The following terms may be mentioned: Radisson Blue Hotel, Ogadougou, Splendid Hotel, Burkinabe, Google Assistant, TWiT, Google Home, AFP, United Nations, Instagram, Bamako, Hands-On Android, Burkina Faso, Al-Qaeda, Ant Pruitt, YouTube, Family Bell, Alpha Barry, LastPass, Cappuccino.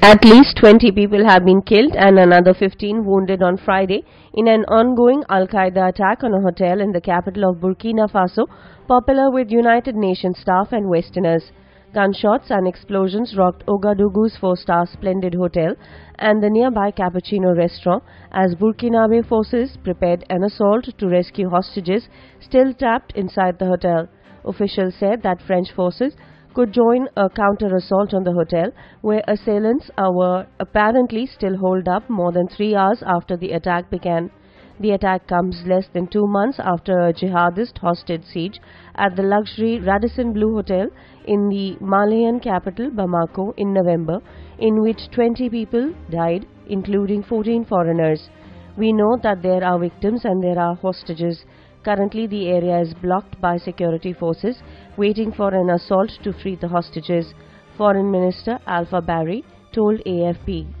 At least 20 people have been killed and another 15 wounded on Friday in an ongoing Al-Qaeda attack on a hotel in the capital of Burkina Faso, popular with United Nations staff and Westerners. Gunshots and explosions rocked Ogadougou's 4-star Splendid Hotel and the nearby Cappuccino restaurant as Burkinabe forces prepared an assault to rescue hostages still trapped inside the hotel. Officials said that French forces could join a counter-assault on the hotel, where assailants were apparently still holed up more than 3 hours after the attack began. The attack comes less than 2 months after a jihadist hostage siege at the luxury Radisson Blue Hotel in the Malian capital Bamako in November, in which 20 people died, including 14 foreigners. We know that there are victims and there are hostages. Currently, the area is blocked by security forces waiting for an assault to free the hostages, Foreign Minister Alpha Barry told AFP.